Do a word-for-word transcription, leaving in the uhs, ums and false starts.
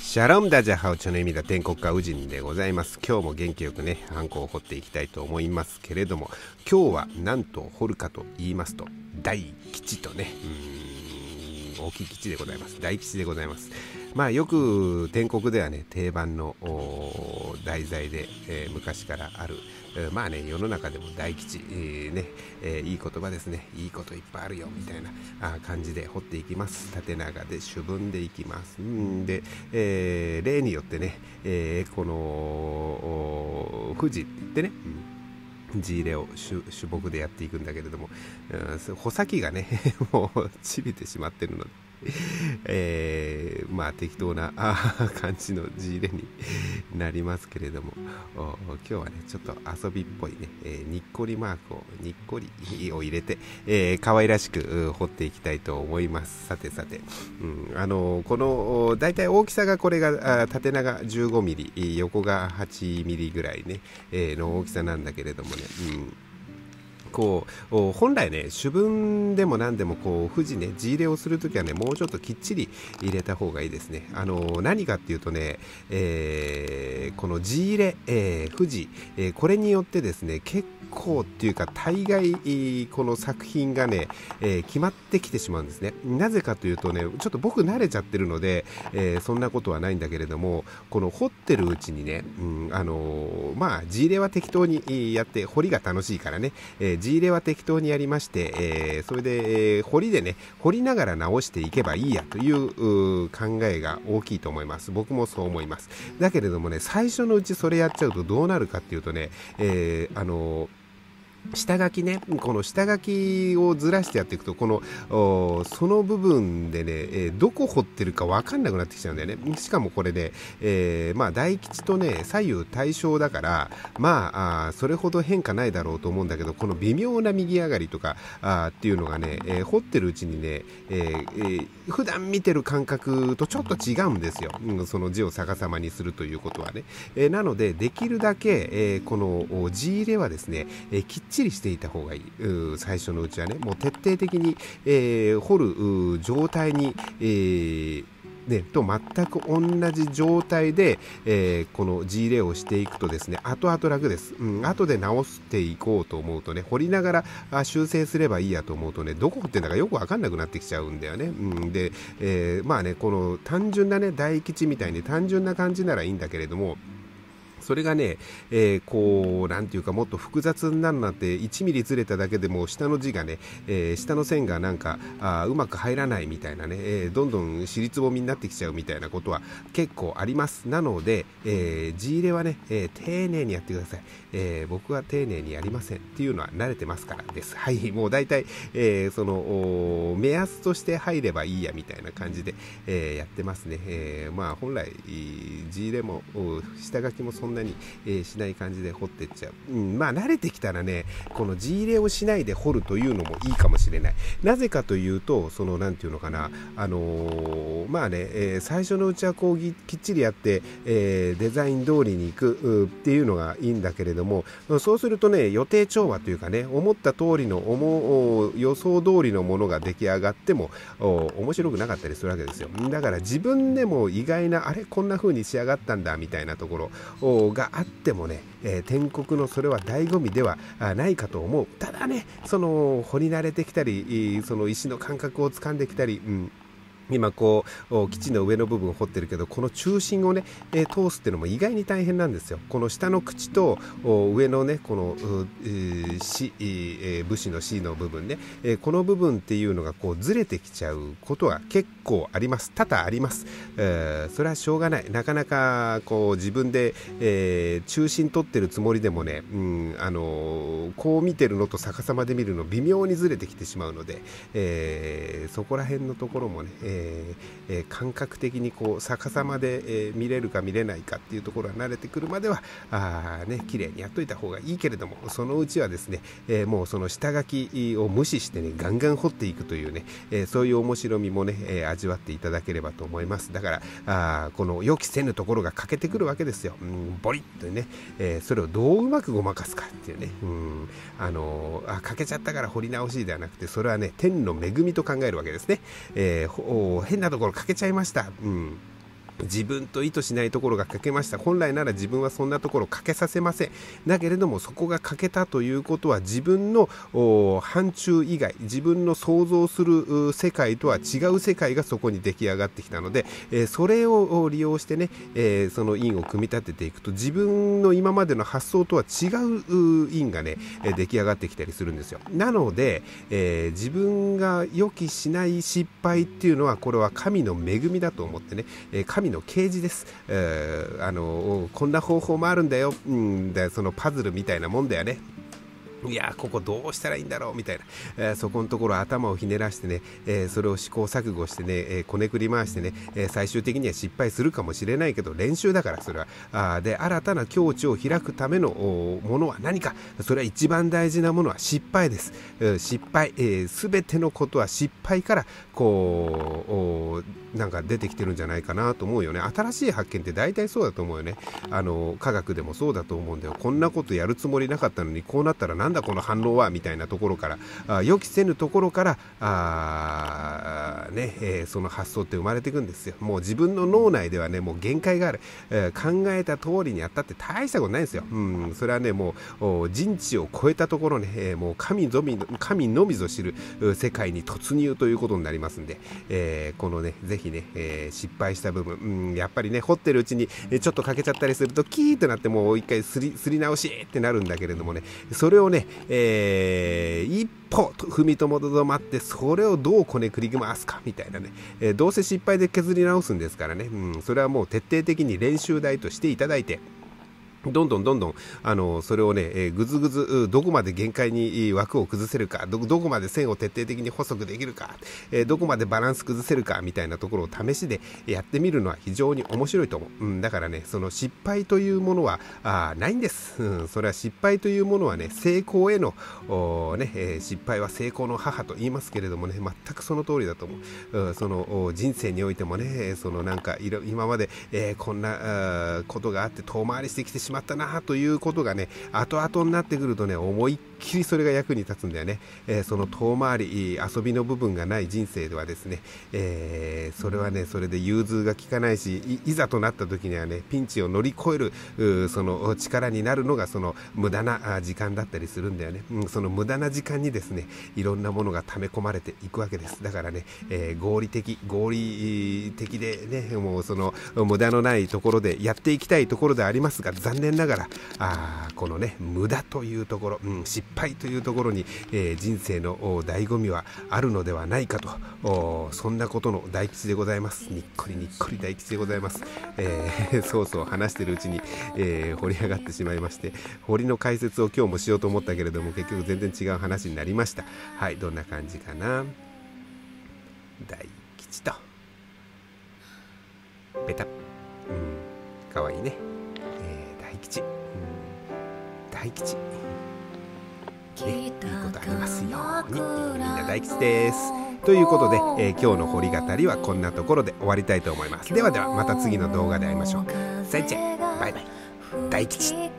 シャロームダジャハオチョの意味だ天国家ウジンでございます。今日も元気よくね、ハンコを掘っていきたいと思いますけれども、今日は何と掘るかと言いますと、大吉とね、うーん大きい吉でございます。大吉でございます。まあよく天国ではね、定番の題材で、えー、昔からある、えー、まあね、世の中でも大吉、えー、ね、えー、いい言葉ですね。いいこといっぱいあるよみたいなあ感じで掘っていきます。縦長で主文でいきますんで、えー、例によってね、えー、この富士って言ってね、うん地入れを 主, 主木でやっていくんだけれども、うん、穂先がねもうちびてしまってるので、えー、まあ適当なあ感じの地入れになりますけれども、今日はねちょっと遊びっぽいね、えー、にっこりマークをにっこりを入れて、えー、可愛らしく彫っていきたいと思います。さてさて、うん、あのこのだいたい大きさがこれが縦長じゅうごミリ横がはちミリぐらいね、えー、の大きさなんだけれどもね、うんこう本来ね主文でも何でもこう富士ね地入れをするときはねもうちょっときっちり入れた方がいいですね。あの何かっていうとね、えー、この地入れ、えー、富士、えー、これによってですね結構っていうか大概この作品がね、えー、決まってきてしまうんですね。なぜかというとねちょっと僕慣れちゃってるので、えー、そんなことはないんだけれども、この掘ってるうちにね、うん、あのー、まあ地入れは適当にやって掘りが楽しいからね、えー地入れは適当にやりまして、えー、それで、えー、掘りでね掘りながら直していけばいいやという、う考えが大きいと思います。僕もそう思います。だけれどもね最初のうちそれやっちゃうとどうなるかっていうとね、えー、あのー下書きね、この下書きをずらしてやっていくとこのその部分でね、えー、どこ掘ってるか分かんなくなってきちゃうんだよね。しかもこれで、えー、まあ大吉とね左右対称だからま あ, あそれほど変化ないだろうと思うんだけど、この微妙な右上がりとかあっていうのがね、えー、掘ってるうちにね、えーえー、普段見てる感覚とちょっと違うんですよ、うん、その字を逆さまにするということはね、えー、なのでできるだけ、えー、この字入れはですね、えー、きっちりきっちりしていた方がいい。最初のうちはねもう徹底的に、えー、掘る状態に、えーね、と全く同じ状態で、えー、この地入れをしていくとですね後々楽です、うん、後で直していこうと思うとね掘りながら修正すればいいやと思うとねどこ掘ってんだかよく分かんなくなってきちゃうんだよね、うん、で、えー、まあねこの単純なね大吉みたいに単純な感じならいいんだけれども、それがね、えー、こうなんていうかもっと複雑になるなんていちミリずれただけでも下の字がね、えー、下の線がなんかあうまく入らないみたいなね、えー、どんどん尻つぼみになってきちゃうみたいなことは結構あります。なので、えー、字入れはね、えー、丁寧にやってください、えー、僕は丁寧にやりませんっていうのは慣れてますからです。はい、もう大体、えー、その目安として入ればいいやみたいな感じで、えー、やってますね、えー、まあ本来字入れも下書きもそんなそんなに、えー、しない感じで掘ってっちゃう、うん、まあ慣れてきたらねこの地入れをしないで掘るというのもいいかもしれない。なぜかというとそのなんていうのかなあのー、まあね、えー、最初のうちはこうぎきっちりやって、えー、デザイン通りに行くっていうのがいいんだけれども、そうするとね予定調和というかね思った通りの思う予想通りのものが出来上がっても面白くなかったりするわけですよ。だから自分でも意外なあれこんな風に仕上がったんだみたいなところをがあってもね、えー、天国のそれは醍醐味ではないかと思う。ただねその掘り慣れてきたりその石の感覚をつかんできたり、うん今こう基地の上の部分を掘ってるけどこの中心をね、えー、通すっていうのも意外に大変なんですよ。この下の口と上のねこのし、えー、武士の C の部分ね、えー、この部分っていうのがこうずれてきちゃうことは結構あります。多々あります、えー、それはしょうがない。なかなかこう自分で、えー、中心取ってるつもりでもね、うん、あのー、こう見てるのと逆さまで見るの微妙にずれてきてしまうので、えー、そこら辺のところもね、えーえー、感覚的にこう逆さまで、えー、見れるか見れないかっていうところは慣れてくるまではあ、ね、綺麗にやっといた方がいいけれども、そのうちはですね、えー、もうその下書きを無視してねガンガン掘っていくというね、えー、そういう面白みもね、えー、味わっていただければと思います。だからあこの予期せぬところが欠けてくるわけですよ、うん、ボリッとね、えー、それをどううまくごまかすかっていうね、うん、あのー、あ欠けちゃったから掘り直しではなくてそれはね天の恵みと考えるわけですね。えーこう変なところ欠けちゃいました、うん、自分と意図しないところが欠けました。本来なら自分はそんなところ欠けさせません。だけれどもそこが欠けたということは自分の範疇以外、自分の想像する世界とは違う世界がそこに出来上がってきたので、えー、それを利用してね、えー、その因を組み立てていくと自分の今までの発想とは違う因がね出来上がってきたりするんですよ。なので、えー、自分が予期しない失敗っていうのはこれは神の恵みだと思ってね、神神の啓示です、えー、あのこんな方法もあるんだよ、うん、だそのパズルみたいなもんだよね。いやーここどうしたらいいんだろうみたいな、えー、そこのところ頭をひねらしてね、えー、それを試行錯誤してね、えー、こねくり回してね、えー、最終的には失敗するかもしれないけど練習だからそれはあで新たな境地を開くためのものは何か、それは一番大事なものは失敗です、えー、失敗、えー、全てのことは失敗からこうなんか出てきてるんじゃないかなと思うよね。新しい発見って大体そうだと思うよね。あの科学でもそうだと思うんだよ。こんなことやるつもりなかったのにこうなったらなんだこの反応はみたいなところからあ予期せぬところからあ、ねえー、その発想って生まれていくんですよ。もう自分の脳内ではねもう限界がある、えー、考えた通りにやったって大したことないんですよ。うんそれはねもう人知を超えたところね、えー、もう 神, ぞみ神のみぞ知る世界に突入ということになりますんで、えー、このねぜひね、えー、失敗した部分、うん、やっぱりね掘ってるうちにちょっと欠けちゃったりするとキーってなってもう一回す り, すり直しってなるんだけれどもね、それをねえー、一歩踏みとどまってそれをどうこねくり回すかみたいなね、えー、どうせ失敗で削り直すんですからね、うん、それはもう徹底的に練習台としていただいてどんどんどんどんあのそれをね、えー、ぐずぐずどこまで限界に枠を崩せるか ど, どこまで線を徹底的に細くできるか、えー、どこまでバランス崩せるかみたいなところを試しでやってみるのは非常に面白いと思う、うん、だからねその失敗というものはあないんです、うん、それは失敗というものはね成功への、ねえー、失敗は成功の母と言いますけれどもね全くその通りだと思う、うん、その人生においてもねそのなんかいろ今まで、えー、こんなことがあって遠回りしてきてしまうしまったなということがね後々になってくるとね思いっきりそれが役に立つんだよね、えー、その遠回り遊びの部分がない人生ではですね、えー、それはねそれで融通が利かないし い, いざとなった時にはねピンチを乗り越えるその力になるのがその無駄な時間だったりするんだよね、うん、その無駄な時間にですねいろんなものが溜め込まれていくわけです。だからね、えー、合理的合理的でねもうその無駄のないところでやっていきたいところでありますが残念ながらあこのね無駄というところ、うん、失敗というところに、えー、人生の醍醐味はあるのではないかとそんなことの大吉でございます。にっこりにっこり大吉でございます、えー、そうそう話してるうちに、えー、掘り上がってしまいまして掘りの解説を今日もしようと思ったけれども結局全然違う話になりました。はいどんな感じかな大吉とベタ、うん、かわいいね吉うん、大吉、ね、いいことありますように。みんな大吉ですということで、えー、今日の掘り語りはこんなところで終わりたいと思います。ではではまた次の動画で会いましょう。さいちゃんバイバイ大吉。